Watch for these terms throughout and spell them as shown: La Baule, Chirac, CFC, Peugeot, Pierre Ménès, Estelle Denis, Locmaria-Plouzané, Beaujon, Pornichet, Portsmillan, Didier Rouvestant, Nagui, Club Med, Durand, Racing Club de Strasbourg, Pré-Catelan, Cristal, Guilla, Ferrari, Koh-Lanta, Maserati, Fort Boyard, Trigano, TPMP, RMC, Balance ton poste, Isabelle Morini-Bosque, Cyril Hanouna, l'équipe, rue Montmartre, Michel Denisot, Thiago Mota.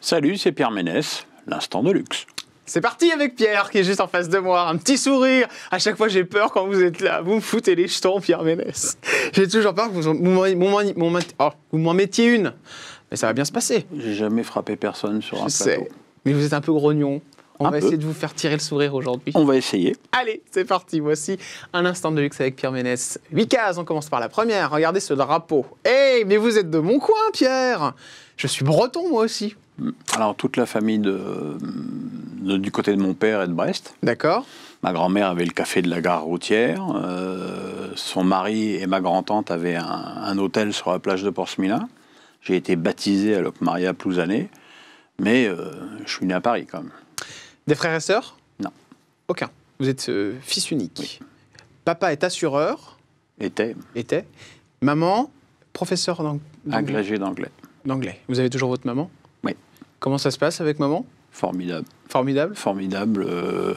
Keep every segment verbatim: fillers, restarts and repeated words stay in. Salut, c'est Pierre Ménès, l'instant de luxe. C'est parti avec Pierre qui est juste en face de moi, un petit sourire. À chaque fois j'ai peur quand vous êtes là, vous me foutez les jetons Pierre Ménès. J'ai toujours peur que vous, vous m'en mettiez une. Mais ça va bien se passer. J'ai jamais frappé personne sur un plateau. Je sais, mais vous êtes un peu grognon. On va essayer de vous faire tirer le sourire aujourd'hui. On va essayer. Allez, c'est parti. Voici un instant de luxe avec Pierre Ménès. huit cases, on commence par la première. Regardez ce drapeau. Hey, mais vous êtes de mon coin, Pierre. Je suis breton, moi aussi. Alors, toute la famille de, de, du côté de mon père est de Brest. D'accord. Ma grand-mère avait le café de la gare routière. Euh, son mari et ma grand-tante avaient un, un hôtel sur la plage de Portsmillan. J'ai été baptisé à Locmaria-Plouzané. Mais euh, je suis né à Paris, quand même. Des frères et sœurs? Non. Aucun. Vous êtes euh, fils unique. Oui. Papa est assureur. Était. Était. Maman, professeur d'anglais. Agrégé d'anglais. D'anglais. Vous avez toujours votre maman? Oui. Comment ça se passe avec maman? Formidable. Formidable? Formidable. Euh,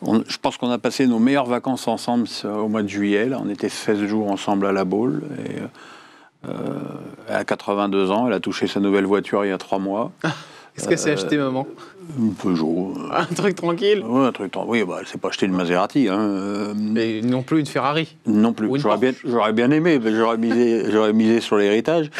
on, je pense qu'on a passé nos meilleures vacances ensemble au mois de juillet. Là, on était seize jours ensemble à La Baule. Et, euh, elle a quatre-vingt-deux ans. Elle a touché sa nouvelle voiture il y a trois mois. Qu'est-ce qu'elle euh, s'est acheté, maman? Un Peugeot. Euh... Un truc tranquille? Oui, un truc tranquille. Oui, bah, elle ne s'est pas acheté une Maserati. Hein. Euh... Mais non plus une Ferrari? Non plus. J'aurais bien, j'aurais bien aimé, mais j'aurais misé, j'aurais misé sur l'héritage.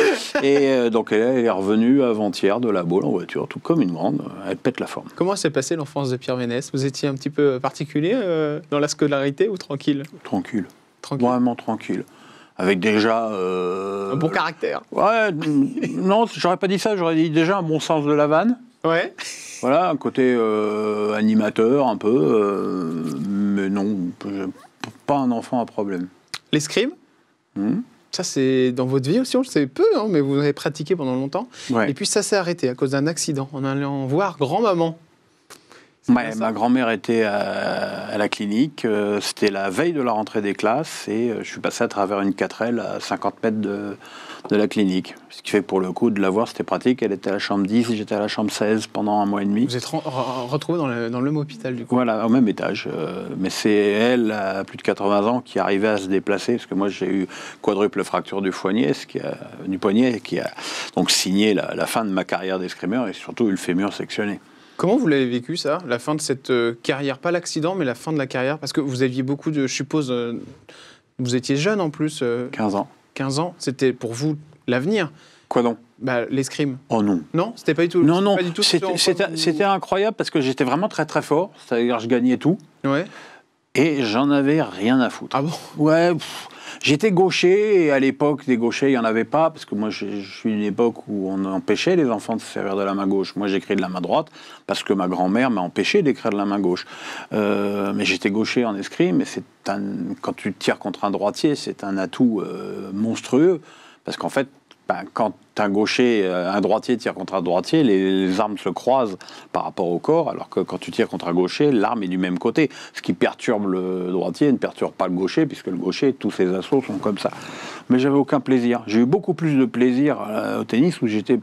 Et euh, donc, elle est revenue avant-hier de La Baule en voiture, tout comme une grande. Elle pète la forme. Comment s'est passée l'enfance de Pierre Ménès? Vous étiez un petit peu particulier euh, dans la scolarité ou tranquille? Tranquille. Tranquille. Vraiment tranquille. Avec déjà... Euh... Un bon caractère. Ouais, non, j'aurais pas dit ça, j'aurais dit déjà un bon sens de la vanne. Ouais. Voilà, un côté euh, animateur un peu, euh, mais non, pas un enfant à problème. L'escrime, mmh. Ça c'est dans votre vie aussi, je sais peu, hein, mais vous avez pratiqué pendant longtemps. Ouais. Et puis ça s'est arrêté à cause d'un accident, en allant voir grand-maman. Ouais, ma grand-mère était à, à la clinique, euh, c'était la veille de la rentrée des classes et euh, je suis passé à travers une quatre L à cinquante mètres de, de la clinique. Ce qui fait que pour le coup, de la voir, c'était pratique. Elle était à la chambre dix, j'étais à la chambre seize pendant un mois et demi. Vous êtes re re retrouvé dans le, dans le même hôpital du coup? Voilà, au même étage. Euh, mais c'est elle, à plus de quatre-vingts ans, qui arrivait à se déplacer parce que moi j'ai eu quadruple fracture du poignet, ce qui a, du poignet, qui a donc signé la, la fin de ma carrière d'escrimeur et surtout eu le fémur sectionné. Comment vous l'avez vécu, ça, la fin de cette euh, carrière? Pas l'accident, mais la fin de la carrière? Parce que vous aviez beaucoup de... Je suppose, euh, vous étiez jeune en plus. Euh, quinze ans. quinze ans, c'était pour vous l'avenir. Quoi donc? Bah, l'escrime. Oh non. Non, c'était pas du tout... Non, non, c'était vous... incroyable parce que j'étais vraiment très très fort. C'est-à-dire je gagnais tout. Ouais. Et j'en avais rien à foutre. Ah bon? Ouais, pff. J'étais gaucher, et à l'époque, des gauchers, il n'y en avait pas, parce que moi, je, je suis d'une époque où on empêchait les enfants de se servir de la main gauche. Moi, j'écris de la main droite, parce que ma grand-mère m'a empêché d'écrire de la main gauche. Euh, mais j'étais gaucher en escrime, mais c'est un, quand tu tires contre un droitier, c'est un atout euh, monstrueux, parce qu'en fait, ben, quand un gaucher, un droitier tire contre un droitier, les, les armes se croisent par rapport au corps, alors que quand tu tires contre un gaucher, l'arme est du même côté. Ce qui perturbe le droitier ne perturbe pas le gaucher, puisque le gaucher, tous ses assauts sont comme ça. Mais j'avais aucun plaisir. J'ai eu beaucoup plus de plaisir euh, au tennis, où j'étais,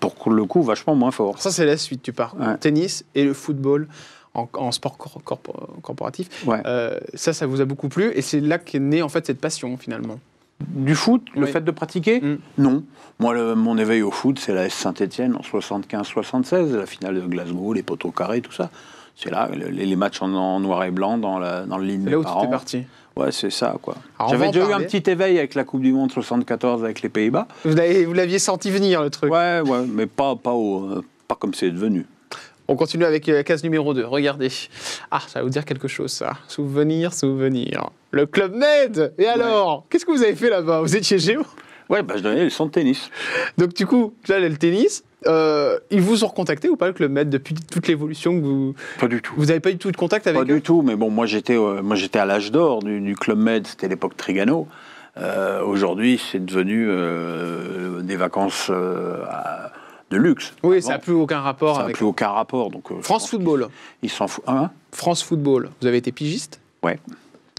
pour le coup, vachement moins fort. Ça, c'est la suite. Tu pars ouais. Au tennis et le football en, en sport cor corpor corporatif. Ouais. Euh, ça, ça vous a beaucoup plu, et c'est là qu'est née en fait cette passion, finalement. Du foot, oui. Le fait de pratiquer, mm. Non. Moi, le, mon éveil au foot, c'est la S Saint-Etienne en soixante-quinze soixante-seize, la finale de Glasgow, les poteaux carrés, tout ça. C'est là, les, les matchs en, en noir et blanc dans, la, dans le ligne des parents. Là où tu étais parti. Ouais, c'est ça, quoi. J'avais déjà eu un petit éveil avec la Coupe du Monde soixante-quatorze avec les Pays-Bas. Vous l'aviez senti venir, le truc. Ouais, ouais, mais pas, pas, au, euh, pas comme c'est devenu. On continue avec la case numéro deux, regardez. Ah, ça va vous dire quelque chose, ça. Souvenir, souvenir. Le Club Med. Et alors, ouais. Qu'est-ce que vous avez fait là-bas? Vous étiez Géo? Ouais, bah, je donnais les leçons de tennis. Donc du coup, là, le tennis, euh, ils vous ont recontacté ou pas, le Club Med, depuis toute l'évolution que vous... Pas du tout. Vous n'avez pas eu tout de contact avec eux? Pas du tout, mais bon, moi j'étais euh, à l'âge d'or du, du Club Med, c'était l'époque Trigano. Euh, Aujourd'hui, c'est devenu euh, des vacances... Euh, à... de luxe. Oui, avant. Ça n'a plus aucun rapport. Ça n'a avec... plus aucun rapport. Donc, euh, France Football. Ils s'en foutent. Hein? France Football. Vous avez été pigiste? Ouais.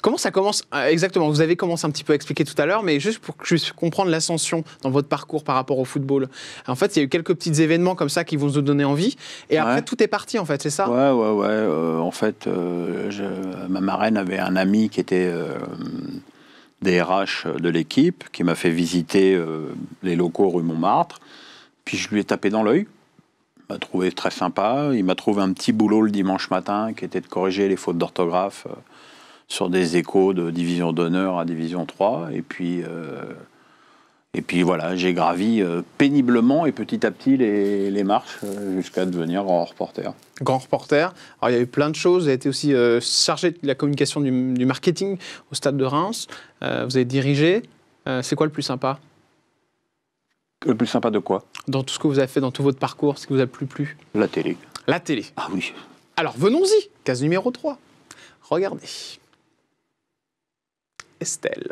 Comment ça commence euh, exactement? Vous avez commencé un petit peu à expliquer tout à l'heure, mais juste pour que je puisse comprendre l'ascension dans votre parcours par rapport au football. En fait, il y a eu quelques petits événements comme ça qui vont vous donner envie, et ouais. Après tout est parti en fait, c'est ça? Ouais, ouais, ouais. Euh, en fait, euh, je... ma marraine avait un ami qui était euh, D R H de l'équipe, qui m'a fait visiter euh, les locaux rue Montmartre. Puis je lui ai tapé dans l'œil. Il m'a trouvé très sympa. Il m'a trouvé un petit boulot le dimanche matin qui était de corriger les fautes d'orthographe euh, sur des échos de division d'honneur à division trois. Et puis, euh, et puis voilà, j'ai gravi euh, péniblement et petit à petit les, les marches euh, jusqu'à devenir grand reporter. Grand reporter. Alors il y a eu plein de choses. Vous avez été aussi euh, chargé de la communication du, du marketing au stade de Reims. Euh, vous avez dirigé. Euh, c'est quoi le plus sympa ? Le plus sympa de quoi ? Dans tout ce que vous avez fait, dans tout votre parcours, ce qui vous a plus plu ? La télé. La télé. Ah oui. Alors venons-y, case numéro trois. Regardez. Estelle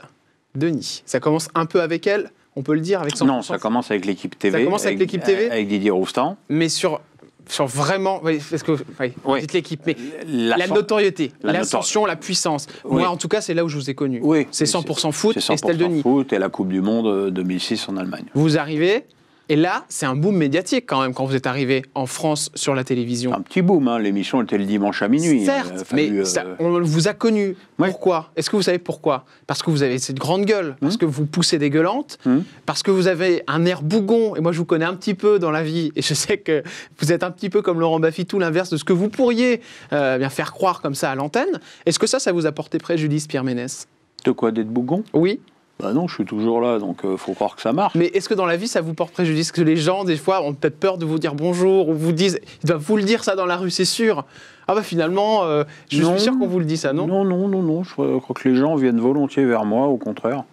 Denis. Ça commence un peu avec elle, on peut le dire avec son... Non, ça commence avec l'équipe T V. Ça commence avec, avec l'équipe T V. Avec Didier Rouvestant. Mais sur, sur vraiment... Parce que, oui, oui. Dites l'équipe, mais la, la notoriété, l'ascension, la, notori la puissance. Oui. Moi, en tout cas, c'est là où je vous ai connu. Oui. C'est cent pour cent foot, cent pour cent Estelle Denis. Foot et la Coupe du Monde deux mille six en Allemagne. Vous arrivez, et là, c'est un boom médiatique quand même, quand vous êtes arrivé en France sur la télévision. Un petit boom, hein, l'émission était le dimanche à minuit. Certes, euh, mais euh... ça, on vous a connu. Ouais. Pourquoi ? Est-ce que vous savez pourquoi ? Parce que vous avez cette grande gueule, mmh. parce que vous poussez des gueulantes, mmh. parce que vous avez un air bougon, et moi je vous connais un petit peu dans la vie, et je sais que vous êtes un petit peu comme Laurent Baffy, tout l'inverse de ce que vous pourriez euh, bien faire croire comme ça à l'antenne. Est-ce que ça, ça vous a porté préjudice, Pierre Ménès ? De quoi, d'être bougon ? Oui. Bah non, je suis toujours là, donc il euh, faut croire que ça marche. Mais est-ce que dans la vie, ça vous porte préjudice que les gens, des fois, ont peut-être peur de vous dire bonjour, ou vous disent, ils doivent vous le dire ça dans la rue, c'est sûr. Ah bah finalement, euh, je non, suis sûr qu'on vous le dit ça, non ? Non, non, non, non, je crois que les gens viennent volontiers vers moi, au contraire.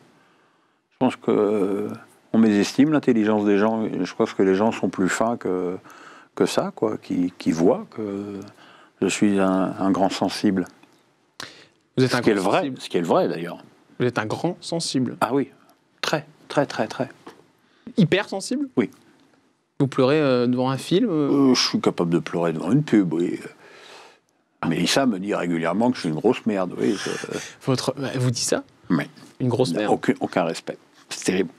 Je pense qu'on euh, mésestime l'intelligence des gens, je pense que les gens sont plus fins que, que ça, quoi, qui, qui voient que je suis un, un grand sensible. Vous êtes un grand sensible. Ce qui est le vrai, d'ailleurs. Vous êtes un grand sensible. Ah oui, très, très, très, très. Hyper sensible ? Oui. Vous pleurez euh, devant un film euh, Je suis capable de pleurer devant une pub, oui. Ah. Melissa me dit régulièrement que je suis une grosse merde, oui. Je... Votre... Elle vous dit ça ? Oui. Une grosse merde. Aucun, aucun respect. C'est terrible.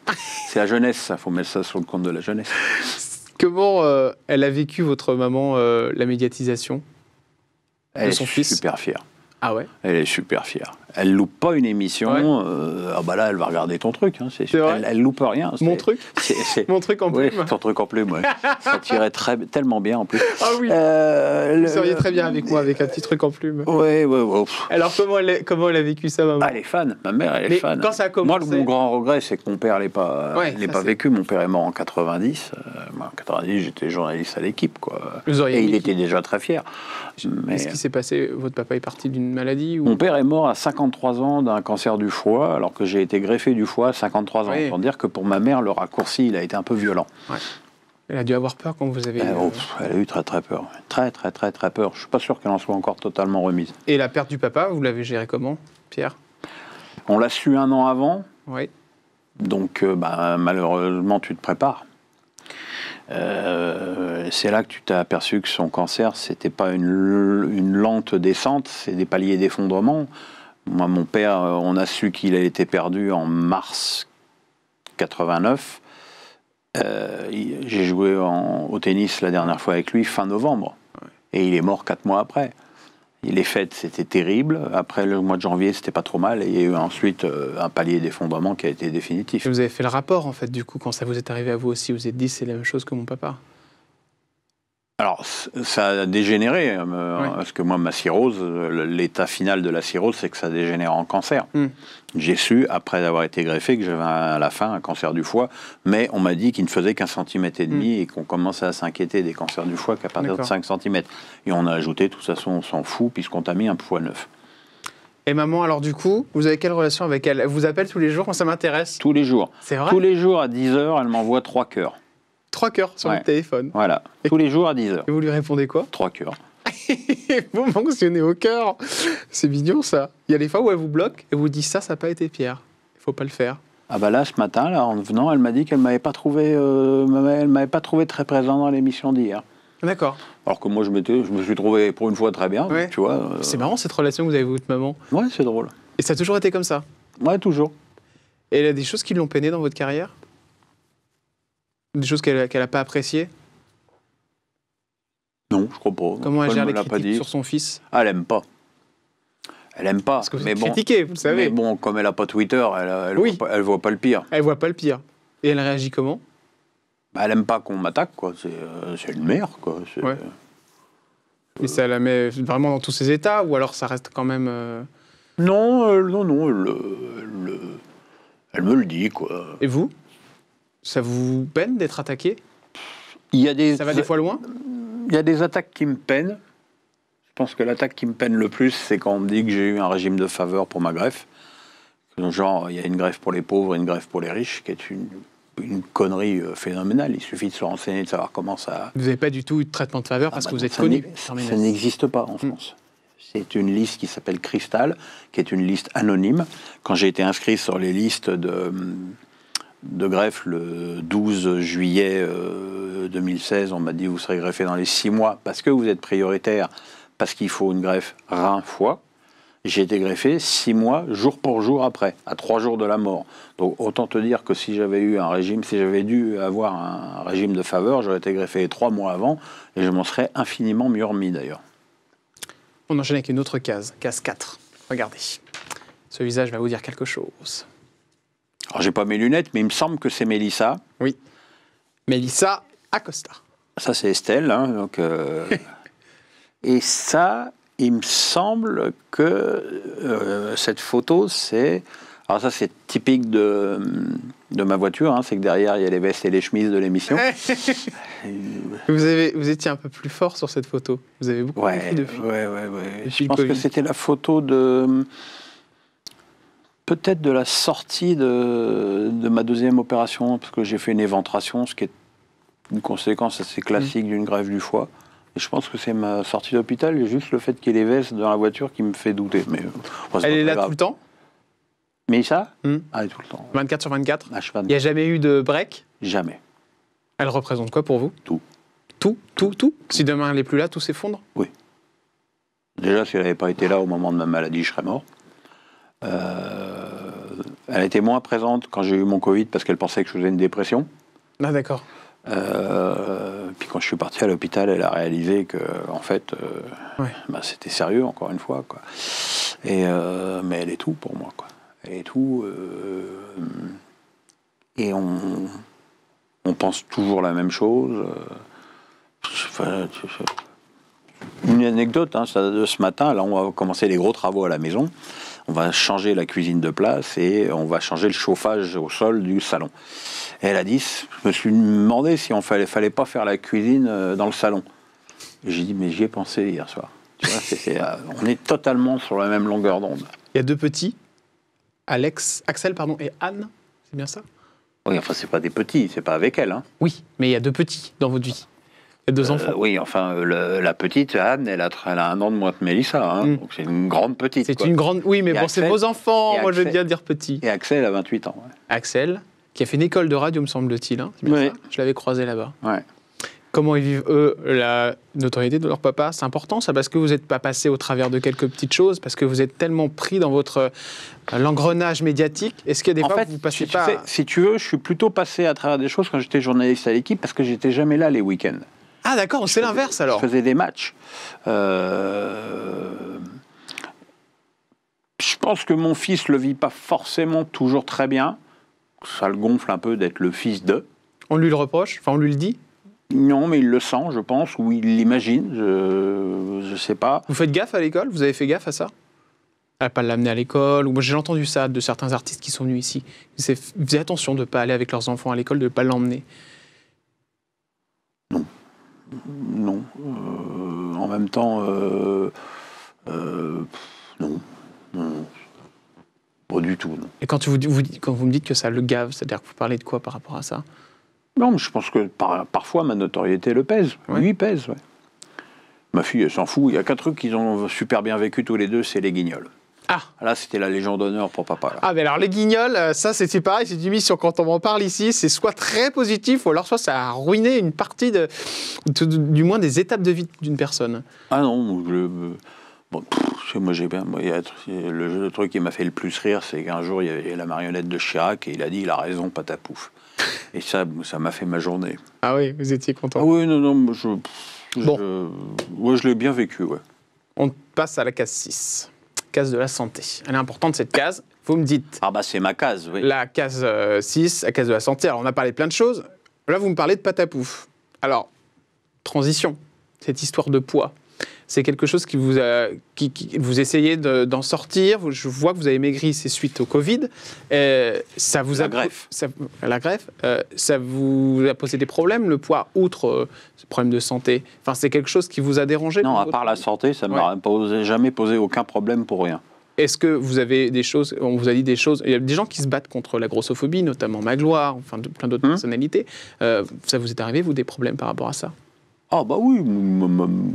C'est la jeunesse, ça. Il faut mettre ça sur le compte de la jeunesse. Comment euh, elle a vécu, votre maman, euh, la médiatisation elle de son fils ? Elle est super fière. Ah ouais ? Elle est super fière. Elle loupe pas une émission. Ouais. Euh, ah bah là, elle va regarder ton truc. Hein, c'est sûr. Elle, elle loupe rien. Mon truc. C'est, c'est, mon truc en plume. Oui, ton truc en plume. Ouais. Ça tirait très, tellement bien en plus. Ah oui. Euh, Vous le... seriez très bien avec moi avec un petit truc en plume. Oui, oui, oui. Alors comment elle, comment elle a vécu ça, maman ? Elle est fan. Ma mère, elle est Mais fan. Quand ça a commencé... Moi, mon grand regret, c'est que mon père l'ait pas, ouais, l'ait pas vécu. Mon père est mort en quatre-vingt-dix. Moi, en quatre-vingt-dix, j'étais journaliste à l'équipe, quoi. Vous auriez Et il était déjà très fier. Mais... Qu'est-ce qui s'est passé ? Votre papa est parti d'une maladie ou... Mon père est mort à cinquante-trois ans d'un cancer du foie, alors que j'ai été greffé du foie à cinquante-trois ans. Oui. Pour dire que pour ma mère, le raccourci, il a été un peu violent. Ouais. Elle a dû avoir peur quand vous avez... Euh, oh, elle a eu très très peur. Très très très très peur. Je ne suis pas sûr qu'elle en soit encore totalement remise. Et la perte du papa, vous l'avez gérée comment, Pierre ? On l'a su un an avant. Oui. Donc euh, bah, malheureusement, tu te prépares. Euh, c'est là que tu t'es aperçu que son cancer, c'était pas une, une lente descente, c'est des paliers d'effondrement. Moi, mon père, on a su qu'il a été perdu en mars quatre-vingt-neuf. Euh, j'ai joué en, au tennis la dernière fois avec lui fin novembre. Ouais. Et il est mort quatre mois après. Et les fêtes, c'était terrible. Après, le mois de janvier, c'était pas trop mal. Et il y a eu ensuite euh, un palier d'effondrement qui a été définitif. Et vous avez fait le rapport, en fait, du coup, quand ça vous est arrivé à vous aussi. Vous vous êtes dit, c'est la même chose que mon papa. Alors, ça a dégénéré, euh, oui. parce que moi, ma cirrhose, l'état final de la cirrhose, c'est que ça dégénère en cancer. Mm. J'ai su, après avoir été greffé, que j'avais à la fin un cancer du foie, mais on m'a dit qu'il ne faisait qu'un centimètre et demi mm. et qu'on commençait à s'inquiéter des cancers du foie qu'à partir de cinq centimètres. Et on a ajouté, de toute façon, on s'en fout, puisqu'on t'a mis un foie neuf. Et maman, alors du coup, vous avez quelle relation avec elle ? Elle vous appelle tous les jours quand ça m'intéresse ? Tous les jours. C'est vrai ? Tous les jours, à dix heures, elle m'envoie trois cœurs. Trois cœurs sur ouais. le téléphone. Voilà. Et tous les jours à dix heures. Et vous lui répondez quoi ? Trois cœurs. Vous mentionnez au cœur. C'est mignon, ça. Il y a des fois où elle vous bloque et vous dit ça, ça n'a pas été Pierre. Il faut pas le faire. Ah bah là, ce matin, là, en venant, elle m'a dit qu'elle ne m'avait pas trouvé, euh, elle m'avait pas trouvé très présent dans l'émission d'hier. D'accord. Alors que moi, je, je me suis trouvé pour une fois très bien. Ouais. Tu vois. Euh... C'est marrant cette relation que vous avez avec votre maman. Ouais, c'est drôle. Et ça a toujours été comme ça ? Ouais, toujours. Et il y a des choses qui l'ont peiné dans votre carrière ? Des choses qu'elle qu'elle n'a pas appréciées ? Non, je crois pas. Comment elle gère les critiques sur son fils ? Elle n'aime pas. Elle aime pas. Parce que vous mais êtes bon, critiqué, vous le savez. Mais bon, comme elle n'a pas Twitter, elle, elle, oui. voit pas, elle voit pas le pire. Elle voit pas le pire. Et elle réagit comment? Bah, elle aime pas qu'on m'attaque, quoi. C'est euh, une mère, quoi. Ouais. Et ça la met vraiment dans tous ses états, ou alors ça reste quand même... Euh... Non, euh, non, non, non, elle, elle, elle me le dit, quoi. Et vous? Ça vous peine d'être attaqué? Il y a des... Ça va des fois loin? Il y a des attaques qui me peinent. Je pense que l'attaque qui me peine le plus, c'est quand on me dit que j'ai eu un régime de faveur pour ma greffe. Genre, il y a une greffe pour les pauvres et une greffe pour les riches, qui est une... une connerie phénoménale. Il suffit de se renseigner, de savoir comment ça... Vous n'avez pas du tout eu de traitement de faveur parce ah bah que vous êtes connu. Ça n'existe pas en France. Mm. C'est une liste qui s'appelle Cristal, qui est une liste anonyme. Quand j'ai été inscrit sur les listes de, de greffe le douze juillet deux mille seize, on m'a dit vous serez greffé dans les six mois parce que vous êtes prioritaire, parce qu'il faut une greffe rein-foie. J'ai été greffé six mois, jour pour jour après, à trois jours de la mort. Donc autant te dire que si j'avais eu un régime, si j'avais dû avoir un régime de faveur, j'aurais été greffé trois mois avant et je m'en serais infiniment mieux remis d'ailleurs. On enchaîne avec une autre case, case quatre. Regardez, ce visage va vous dire quelque chose. Alors j'ai pas mes lunettes, mais il me semble que c'est Melissa. Oui, Melissa Acosta. Ça c'est Estelle, hein, donc... Euh... et ça... Il me semble que euh, cette photo, c'est... Alors ça, c'est typique de, de ma voiture, hein, c'est que derrière, il y a les vestes et les chemises de l'émission. vous, avez, vous étiez un peu plus fort sur cette photo. Vous avez beaucoup ouais, compris depuis. Oui, oui, oui. Je pense que c'était la photo de... Peut-être de la sortie de, de ma deuxième opération, parce que j'ai fait une éventration, ce qui est une conséquence assez classique mmh. d'une greffe du foie. Et je pense que c'est ma sortie d'hôpital, et juste le fait qu'il y ait les vestes dans la voiture qui me fait douter. Mais, enfin, est elle est là grave. Tout le temps Mélissa mmh. Elle est tout le temps. vingt-quatre sur vingt-quatre H vingt-quatre. Il n'y a jamais eu de break? Jamais. Elle représente quoi pour vous? Tout. Tout, tout, tout. Si demain elle n'est plus là, tout s'effondre? Oui. Déjà, si elle n'avait pas été là au moment de ma maladie, je serais mort. Euh... Elle était moins présente quand j'ai eu mon Covid parce qu'elle pensait que je faisais une dépression. Ah d'accord. Euh, puis quand je suis parti à l'hôpital, elle a réalisé que, en fait, euh, oui. bah, c'était sérieux, encore une fois. Quoi. Et, euh, mais elle est tout pour moi. Quoi. Elle est tout. Euh, et on, on pense toujours la même chose. Enfin, une anecdote, hein, ça, de ce matin, là, on va commencer les gros travaux à la maison. On va changer la cuisine de place et on va changer le chauffage au sol du salon. Et elle a dit, je me suis demandé si on fallait, fallait pas faire la cuisine dans le salon. J'ai dit, mais j'y ai pensé hier soir. Tu vois, c'est, c'est, on est totalement sur la même longueur d'onde. Il y a deux petits, Alex, Axel pardon, et Anne, c'est bien ça? Oui, enfin, c'est pas des petits, c'est pas avec elle. Hein. Oui, mais il y a deux petits dans votre vie. Deux enfants. Euh, oui, enfin, le, la petite, Anne, elle a, elle a un an de moins que Mélissa. Hein, mm. Donc c'est une grande petite. C'est une grande... Oui, mais et bon, c'est vos enfants, moi Axel, je veux bien dire petit. Et Axel a vingt-huit ans. Ouais. Axel, qui a fait une école de radio, me semble-t-il. Hein, oui. Ça je l'avais croisé là-bas. Ouais. Comment ils vivent, eux, la notoriété de leur papa? C'est important, ça, parce que vous n'êtes pas passé au travers de quelques petites choses, parce que vous êtes tellement pris dans votre euh, l'engrenage médiatique. Est-ce qu'il y a des en fois fait, que vous passez si pas... Tu sais, si tu veux, je suis plutôt passé à travers des choses quand j'étais journaliste à l'équipe, parce que j'étais jamais là les week-ends. Ah d'accord, c'est l'inverse alors. Je faisais des matchs. Euh... Je pense que mon fils ne le vit pas forcément toujours très bien. Ça le gonfle un peu d'être le fils de. On lui le reproche? Enfin, on lui le dit? Non, mais il le sent, je pense, ou il l'imagine, je ne sais pas. Vous faites gaffe à l'école? Vous avez fait gaffe à ça? À ne pas l'amener à l'école? Ou j'ai entendu ça de certains artistes qui sont venus ici. Ils faisaient attention de ne pas aller avec leurs enfants à l'école, de ne pas l'emmener. Non. Non. Euh, en même temps, euh, euh, non. Non, non. Pas du tout, non. Et quand vous, vous, quand vous me dites que ça le gave, c'est-à-dire que vous parlez de quoi par rapport à ça? Non, mais je pense que par, parfois ma notoriété le pèse. Ouais. Lui pèse, ouais. Ma fille, elle s'en fout. Il y a qu'un truc qu'ils ont super bien vécu tous les deux, c'est les guignols. Ah. Là, c'était la Légion d'honneur pour papa. Là. Ah, mais alors les guignols, ça, c'était pareil, c'est une mission. Quand on m'en parle ici, c'est soit très positif, ou alors soit ça a ruiné une partie, de, de, de, du moins des étapes de vie d'une personne. Ah non, je, bon, pff, moi j'ai bien. Moi, y a, le, le truc qui m'a fait le plus rire, c'est qu'un jour, il y avait la marionnette de Chirac et il a dit il a raison, patapouf. Et ça, ça m'a fait ma journée. Ah oui, vous étiez content? Ah oui, non, non, je. je, bon. je ouais, je l'ai bien vécu, ouais. On passe à la case six. case de la santé. Elle est importante, cette case. Vous me dites... Ah bah c'est ma case, oui. La case euh, six, la case de la santé. Alors on a parlé de plein de choses. Là, vous me parlez de pâte à pouf. Alors, transition, cette histoire de poids. C'est quelque chose qui vous a, qui, qui, vous essayez de, d'en sortir. Je vois que vous avez maigri, c'est suite au Covid. Euh, ça vous la a, greffe. Ça, la greffe. Euh, ça vous a posé des problèmes, le poids, outre euh, ce problème de santé. Enfin, c'est quelque chose qui vous a dérangé? Non, à part la santé, ça ne m'a posé, jamais posé aucun problème pour rien. Est-ce que vous avez des choses, on vous a dit des choses, il y a des gens qui se battent contre la grossophobie, notamment Magloire, enfin de, plein d'autres hum. personnalités. Euh, ça vous est arrivé, vous, des problèmes par rapport à ça? Ah bah oui,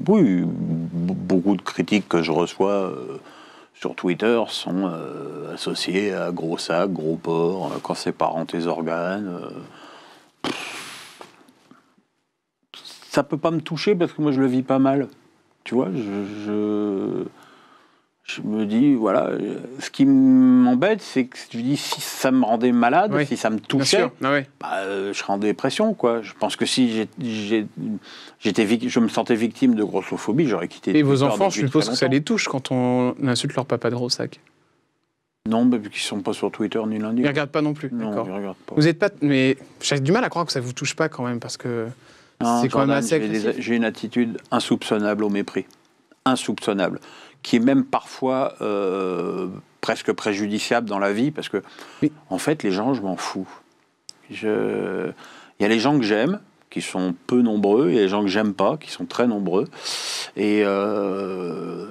oui, beaucoup de critiques que je reçois euh, sur Twitter sont euh, associées à gros sac, gros porc, euh, quand c'est pas en tes organes. Euh... Ça peut pas me toucher parce que moi je le vis pas mal. Tu vois, je, je, je me dis, voilà, ce qui m'embête, c'est que je dis, si ça me rendait malade, oui. si ça me touchait, ah oui. bah, euh, je serais en dépression, quoi. Je pense que si j'ai... j'ai J'étais, je me sentais victime de grossophobie, j'aurais quitté... Et vos enfants, je suppose que ça les touche quand on insulte leur papa de gros sac? Non, mais qu'ils ne sont pas sur Twitter ni lundi. Ils ne regardent pas non plus, d'accord. Vous êtes pas... Mais j'ai du mal à croire que ça ne vous touche pas quand même, parce que c'est quand même assez agressif. J'ai une attitude insoupçonnable au mépris. Insoupçonnable. Qui est même parfois euh, presque préjudiciable dans la vie, parce que, oui. en fait, les gens, je m'en fous. Je... Il y a les gens que j'aime, qui sont peu nombreux, et les gens que j'aime pas, qui sont très nombreux. Et euh...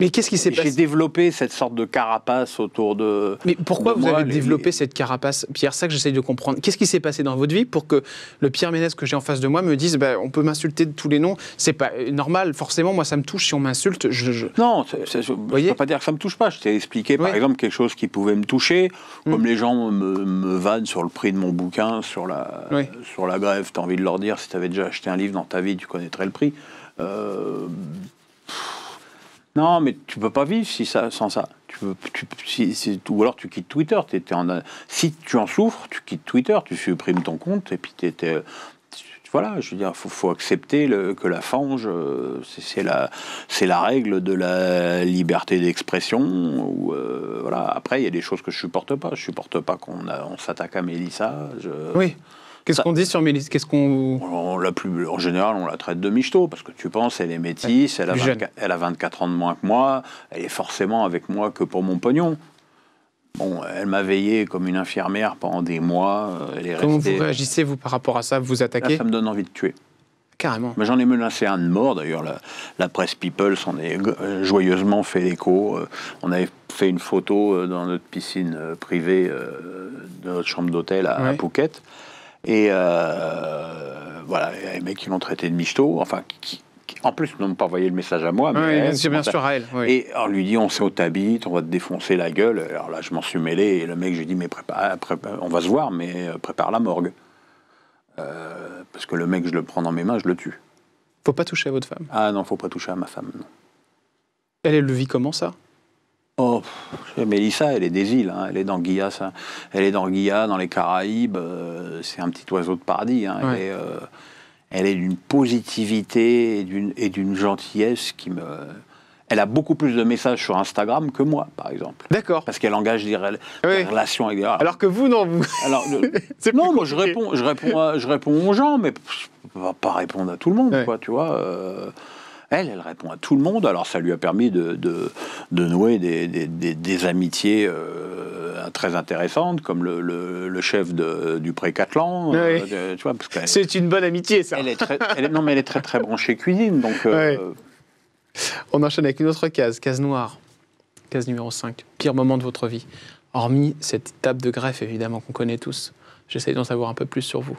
mais qu'est-ce qui s'est passé? J'ai développé cette sorte de carapace autour de... Mais pourquoi de vous moi, avez les... développé cette carapace, Pierre? Ça que j'essaye de comprendre. Qu'est-ce qui s'est passé dans votre vie pour que le Pierre Ménès que j'ai en face de moi me dise bah, on peut m'insulter de tous les noms, c'est pas normal, forcément, moi ça me touche si on m'insulte. Je, je... Non, c'est, c'est, je ne peux pas dire que ça me touche pas. Je t'ai expliqué, par oui. exemple, quelque chose qui pouvait me toucher, mmh. comme les gens me, me vannent sur le prix de mon bouquin, sur la, oui. sur la grève. Tu as envie de leur dire, si tu avais déjà acheté un livre dans ta vie, tu connaîtrais le prix. Euh... Non, mais tu peux pas vivre si ça, sans ça. Tu peux, tu, si, si, ou alors tu quittes Twitter. T'es, t'es en, si tu en souffres, tu quittes Twitter, tu supprimes ton compte et puis t'es, t'es, voilà. Je veux dire, faut, faut accepter le, que la fange, c'est, c'est la, c'est la règle de la liberté d'expression. Ou euh, voilà. Après, il y a des choses que je supporte pas. Je supporte pas qu'on a, on s'attaque à Mélissa. Je... Oui. Qu'est-ce ça, qu'on dit sur Mélissa? Qu'est-ce qu'on... On la plus, en général, on la traite de michto, parce que tu penses, elle est métisse, elle a, vingt-quatre, elle a vingt-quatre ans de moins que moi, elle est forcément avec moi que pour mon pognon. Bon, elle m'a veillé comme une infirmière pendant des mois. Elle est Comment restée... vous réagissez, vous, par rapport à ça? Vous vous attaquez? Là, ça me donne envie de tuer. Carrément. Mais j'en ai menacé un de mort, d'ailleurs, la, la presse People s'en est joyeusement fait l'écho. On avait fait une photo dans notre piscine privée, de notre chambre d'hôtel à, ouais. à Phuket. Et euh, voilà, les mecs qui l'ont traité de michto, enfin, qui, qui en plus n'ont pas envoyé le message à moi. Mais oui, elle, c'est bien sûr à elle. Oui. Et on lui dit, on sait où t'habites, on va te défoncer la gueule. Alors là, je m'en suis mêlé, et le mec, je lui ai dit, mais prépare, prépare, on va se voir, mais prépare la morgue. Euh, parce que le mec, je le prends dans mes mains, je le tue. Faut pas toucher à votre femme? Ah non, faut pas toucher à ma femme, non. Elle, elle le vit comment, ça? Oh, Mélissa, elle est des îles, hein. Elle est dans Guilla, ça. Elle est dans Guilla, dans les Caraïbes, euh, c'est un petit oiseau de paradis, hein. Ouais. Elle est, euh, elle est d'une positivité et d'une, et d'une gentillesse qui me... Elle a beaucoup plus de messages sur Instagram que moi, par exemple. D'accord. Parce qu'elle engage des, rel- oui. des relations avec... Alors, alors que vous, non, vous... Alors, c'est non, moi, je réponds, je, réponds à, je réponds aux gens, mais je ne peux pas répondre à tout le monde, ouais. quoi, tu vois euh... Elle, elle répond à tout le monde, alors ça lui a permis de, de, de nouer des, des, des, des amitiés euh, très intéressantes, comme le, le, le chef de, du Pré-Catelan. Oui. Euh, tu vois, parce qu'elle, c'est une bonne amitié, ça. Elle est très, elle est, non, mais elle est très, très branchée cuisine. Donc, euh, oui. On enchaîne avec une autre case, case noire, case numéro cinq. Pire moment de votre vie, hormis cette étape de greffe, évidemment, qu'on connaît tous. J'essaye d'en savoir un peu plus sur vous.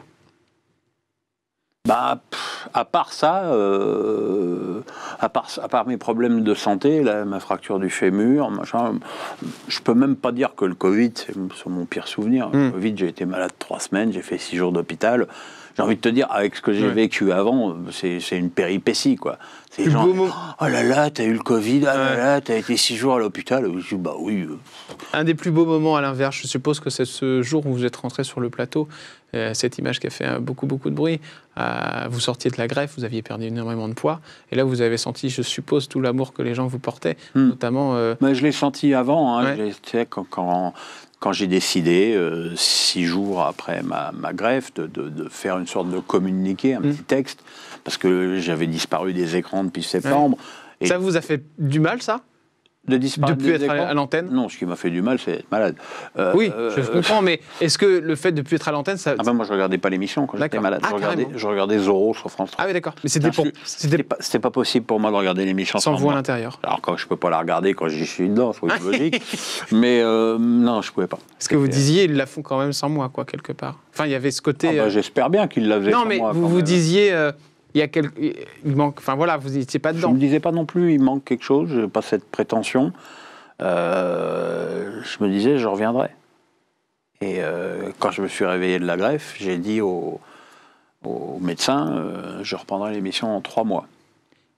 Bah, pff, à part ça, euh, à, part, à part mes problèmes de santé, là, ma fracture du fémur, machin, je peux même pas dire que le Covid, c'est mon pire souvenir. Mmh. Le Covid, j'ai été malade trois semaines, j'ai fait six jours d'hôpital. j'ai envie de te dire, avec ce que j'ai ouais. vécu avant, c'est une péripétie, quoi. C'est genre, oh là là, t'as eu le Covid, ah là là, t'as été six jours à l'hôpital. Je dis, bah oui. Un des plus beaux moments à l'inverse, je suppose que c'est ce jour où vous êtes rentré sur le plateau, euh, cette image qui a fait beaucoup, beaucoup de bruit. Euh, vous sortiez de la greffe, vous aviez perdu énormément de poids, et là vous avez senti, je suppose, tout l'amour que les gens vous portaient, mmh. notamment... Euh... Mais je l'ai senti avant, hein, ouais. je quand... quand... Quand j'ai décidé, euh, six jours après ma, ma greffe, de, de, de faire une sorte de communiqué, un mmh. petit texte, parce que j'avais disparu des écrans depuis septembre. Ouais. Et ça vous a fait du mal, ça ? De disparaître des écrans ? De plus être à l'antenne ? Non, ce qui m'a fait du mal, c'est d'être malade. Euh, oui, euh, je comprends, mais est-ce que le fait de ne plus être à l'antenne, ça... Ah ben moi, je ne regardais pas l'émission quand j'étais malade. Ah, je, regardais, je regardais Zorro sur France trois. Ah oui, d'accord. Mais c'était pour... C'était pas, pas possible pour moi de regarder l'émission sans, sans vous à l'intérieur. Alors quand je ne peux pas la regarder quand j'y suis dedans, c'est logique. Mais euh, non, je ne pouvais pas. Parce que vous disiez, ils la font quand même sans moi, quoi, quelque part. Enfin, il y avait ce côté... Ah ben, euh... J'espère bien qu'ils la faisaient sans moi. Non, mais vous vous disiez... Euh... Il y a quelques... il manque, enfin voilà, vous n'étiez pas dedans. Je ne me disais pas non plus, il manque quelque chose, je n'ai pas cette prétention. Euh, je me disais, je reviendrai. Et euh, quand je me suis réveillé de la greffe, j'ai dit au, au médecin, euh, je reprendrai l'émission en trois mois.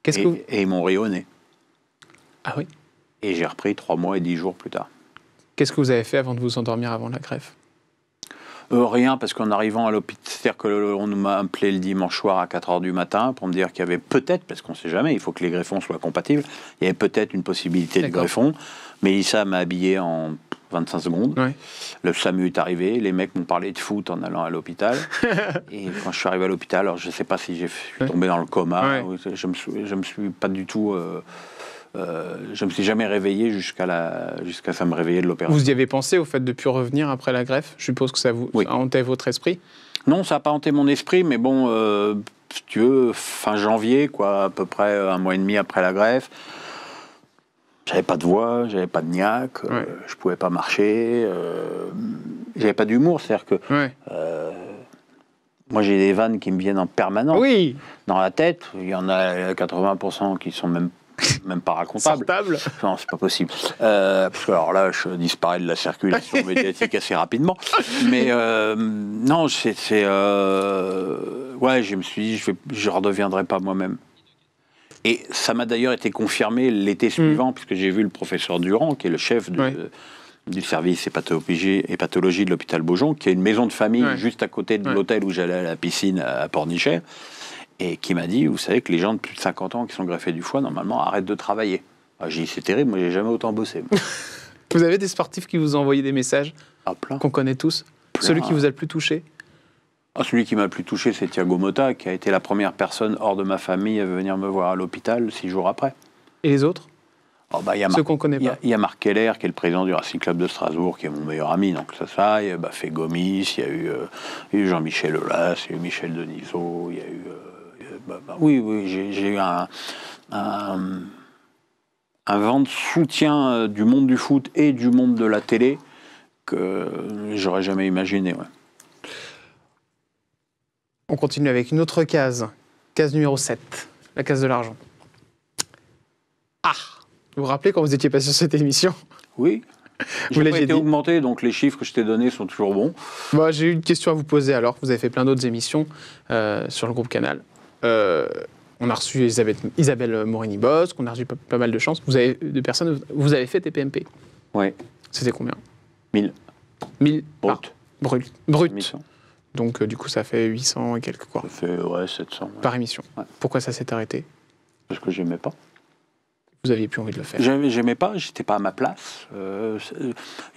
Qu'est-ce que vous... Et ils m'ont rayonné. Ah oui. Et j'ai repris trois mois et dix jours plus tard. Qu'est-ce que vous avez fait avant de vous endormir avant la greffe ? Euh, rien, parce qu'en arrivant à l'hôpital, c'est-à-dire qu'on m'a appelé le dimanche soir à quatre heures du matin pour me dire qu'il y avait peut-être, parce qu'on ne sait jamais, il faut que les greffons soient compatibles, il y avait peut-être une possibilité de greffon. Mélissa m'a habillé en vingt-cinq secondes. Ouais. Le SAMU est arrivé, les mecs m'ont parlé de foot en allant à l'hôpital. Et quand je suis arrivé à l'hôpital, alors je ne sais pas si je suis tombé dans le coma, ouais. je ne me, me suis pas du tout... Euh, Euh, je ne me suis jamais réveillé jusqu'à la... jusqu'à ça me réveiller de l'opération. Vous y avez pensé au fait de ne plus revenir après la greffe? Je suppose que ça vous oui. ça hantait votre esprit? Non, ça n'a pas hanté mon esprit, mais bon, euh, si tu veux, fin janvier, quoi, à peu près un mois et demi après la greffe, j'avais pas de voix, j'avais pas de niaque, ouais. euh, je pouvais pas marcher, euh, j'avais pas d'humour, c'est-à-dire que... Ouais. Euh, moi, j'ai des vannes qui me viennent en permanence. Oui. Dans la tête, il y en a quatre-vingts pour cent qui sont même même pas racontable. Sortable. Non, c'est pas possible. Euh, parce que alors là, je disparais de la circulation médiatique assez rapidement. Mais euh, non, c'est... Euh... Ouais, je me suis dit, je, vais, je redeviendrai pas moi-même. Et ça m'a d'ailleurs été confirmé l'été suivant, mmh. puisque j'ai vu le professeur Durand, qui est le chef de, oui. du service hépatologie, hépatologie de l'hôpital Beaujon, qui est une maison de famille oui. juste à côté de oui. l'hôtel où j'allais à la piscine à Pornichet. Et qui m'a dit, vous savez que les gens de plus de cinquante ans qui sont greffés du foie, normalement, arrêtent de travailler. J'ai dit, c'est terrible, moi, j'ai jamais autant bossé. Vous avez des sportifs qui vous ont envoyé des messages ah, qu'on connaît tous plein. Celui qui vous a le plus touché ah, celui qui m'a le plus touché, c'est Thiago Mota, qui a été la première personne hors de ma famille à venir me voir à l'hôpital six jours après. Et les autres oh, bah, y a Ceux qu'on connaît pas. Il y, y a Marc Keller, qui est le président du Racing Club de Strasbourg, qui est mon meilleur ami, donc ça, ça. Il y a bah, Fégomis, il y a eu, euh, eu Jean-Michel Aulas, il y a eu Michel Denisot, il y a eu... Euh, Bah, bah, oui, oui, j'ai eu un, un, un vent de soutien du monde du foot et du monde de la télé que j'aurais jamais imaginé. Ouais. On continue avec une autre case, case numéro sept, la case de l'argent. Ah, vous vous rappelez quand vous étiez passé sur cette émission? Oui. Vous l'avez été augmenté, donc les chiffres que je t'ai donnés sont toujours bons. Bah, j'ai une question à vous poser alors. Vous avez fait plein d'autres émissions euh, sur le groupe Canal. Euh, on a reçu Isabelle, Isabelle Morini-Bosque, on a reçu pas, pas mal de chances. Vous avez de personnes. Vous avez fait T P M P. Oui. C'était combien? mille. mille. Brut. Brut. Brut. Émission. Donc, euh, du coup, ça fait huit cents et quelques, quoi. Ça fait, ouais, sept cents. Ouais. Par émission. Ouais. Pourquoi ça s'est arrêté? Parce que j'aimais pas. Vous aviez plus envie de le faire? J'aimais pas, j'étais pas à ma place. Euh,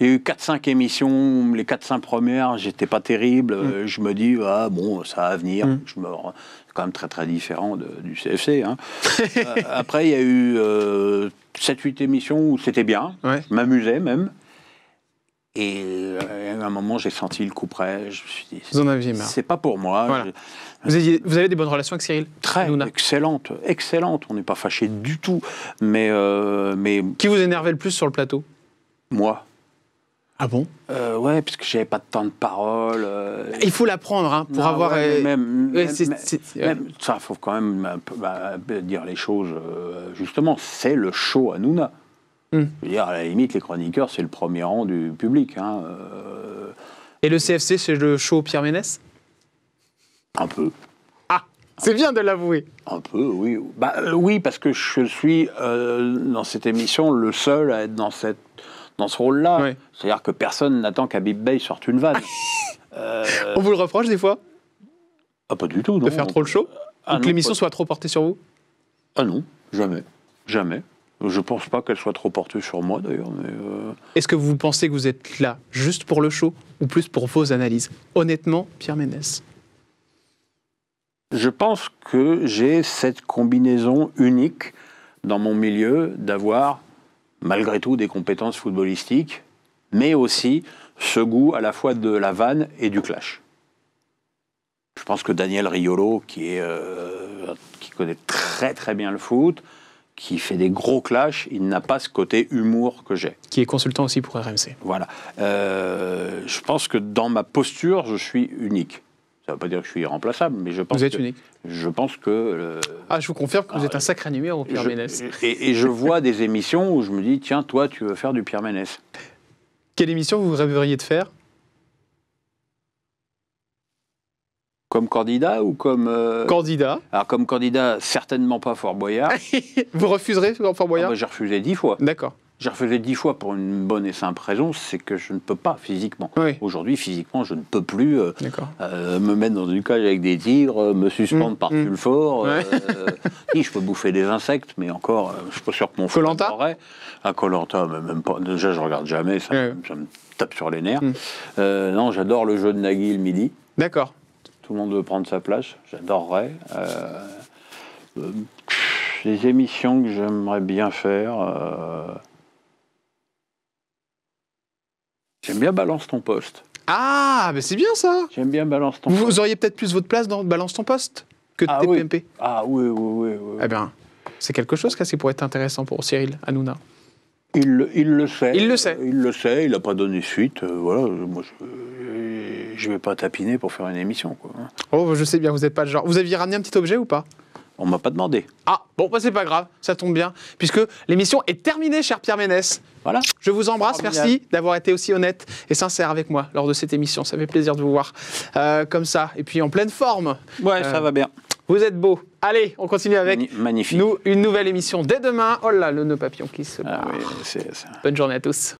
il y a eu quatre cinq émissions, les quatre cinq premières, j'étais pas terrible. Mm. Euh, je me dis, ah bon, ça va à venir. Mm. Je me... quand même très très différent de, du C F C. Hein. euh, après, il y a eu euh, sept huit émissions où c'était bien, ouais. je m'amusais même. Et euh, à un moment, j'ai senti le coup près. Je me suis dit, vous en aviez marre. C'est pas pour moi. Voilà. Vous avez, vous avez des bonnes relations avec Cyril Très, Hanouna. excellente, excellente. On n'est pas fâchés du tout. Mais, euh, mais... Qui vous énervait le plus sur le plateau? Moi. Ah bon? euh, Ouais, parce que j'avais pas de temps de parole. Euh... Il faut l'apprendre, hein, pour non, avoir... Ouais, euh... même, ouais, même, même, ça, faut quand même bah, dire les choses. Euh, justement, c'est le show Hanouna. Mm. Je veux dire, à la limite, les chroniqueurs, c'est le premier rang du public. Hein, euh... Et le C F C, c'est le show Pierre Ménès? Un peu. Ah, c'est bien de l'avouer. Un peu, oui. Bah, euh, oui, parce que je suis, euh, dans cette émission, le seul à être dans, cette, dans ce rôle-là. Oui. C'est-à-dire que personne n'attend qu'Habib Bey sorte une vanne. euh... On vous le reproche des fois? Ah, pas du tout, non. De faire trop le show? Ah, ou que l'émission soit trop portée sur vous? Ah non, jamais. Jamais. Je ne pense pas qu'elle soit trop portée sur moi, d'ailleurs. Euh... Est-ce que vous pensez que vous êtes là juste pour le show ou plus pour vos analyses? Honnêtement, Pierre Ménès. Je pense que j'ai cette combinaison unique dans mon milieu d'avoir, malgré tout, des compétences footballistiques, mais aussi ce goût à la fois de la vanne et du clash. Je pense que Daniel Riolo, qui, est, euh, qui connaît très très bien le foot, qui fait des gros clashs, il n'a pas ce côté humour que j'ai. Qui est consultant aussi pour R M C. Voilà. Euh, je pense que dans ma posture, je suis unique. Ça ne veut pas dire que je suis irremplaçable, mais je pense que... Vous êtes que, unique. Je pense que... Euh, ah, je vous confirme que vous êtes un sacré numéro, Pierre Ménès. Et, et je vois des émissions où je me dis, tiens, toi, tu veux faire du Pierre Ménès. Quelle émission vous rêveriez de faire ? Comme candidat ou comme... Euh... Candidat. Alors comme candidat, certainement pas Fort Boyard. Vous refuserez Fort Boyard? Ah bah, j'ai refusé dix fois. D'accord. J'ai refusé dix fois pour une bonne et simple raison, c'est que je ne peux pas physiquement. Oui. Aujourd'hui, physiquement, je ne peux plus euh, euh, me mettre dans une cage avec des tigres, euh, me suspendre mmh, par mmh. pull fort. Euh, ouais. euh, si, je peux bouffer des insectes, mais encore, euh, je suis pas sûr que mon frère m'aurait. À Koh-Lanta, même pas. Déjà, je regarde jamais, ça, ouais. ça me tape sur les nerfs. Mmh. Euh, non, j'adore le jeu de Nagui le midi. D'accord. Tout le monde veut prendre sa place, j'adorerais. Euh, euh, les émissions que j'aimerais bien faire... Euh... J'aime bien Balance ton poste. Ah, mais c'est bien ça. J'aime bien Balance ton vous poste. Vous auriez peut-être plus votre place dans Balance ton poste que ah, T P M P. Oui. Ah oui, oui, oui. oui, oui. Eh bien, c'est quelque chose qui pourrait être intéressant pour Cyril Hanouna. Il, il le sait. Il le sait. Il le sait, il n'a pas donné suite. Euh, voilà, moi je... Je ne vais pas tapiner pour faire une émission, quoi. Oh, je sais bien, vous n'êtes pas le genre. Vous aviez ramené un petit objet ou pas? On ne m'a pas demandé. Ah, bon, bah, c'est pas grave, ça tombe bien, puisque l'émission est terminée, cher Pierre Ménès. Voilà. Je vous embrasse, merci d'avoir été aussi honnête et sincère avec moi lors de cette émission. Ça fait plaisir de vous voir euh, comme ça, et puis en pleine forme. Ouais, euh, ça va bien. Vous êtes beau. Allez, on continue avec Mani magnifique. Nous une nouvelle émission dès demain. Oh là, le nœud papillon qui se barre. Ah oui, c'est ça. Bonne journée à tous.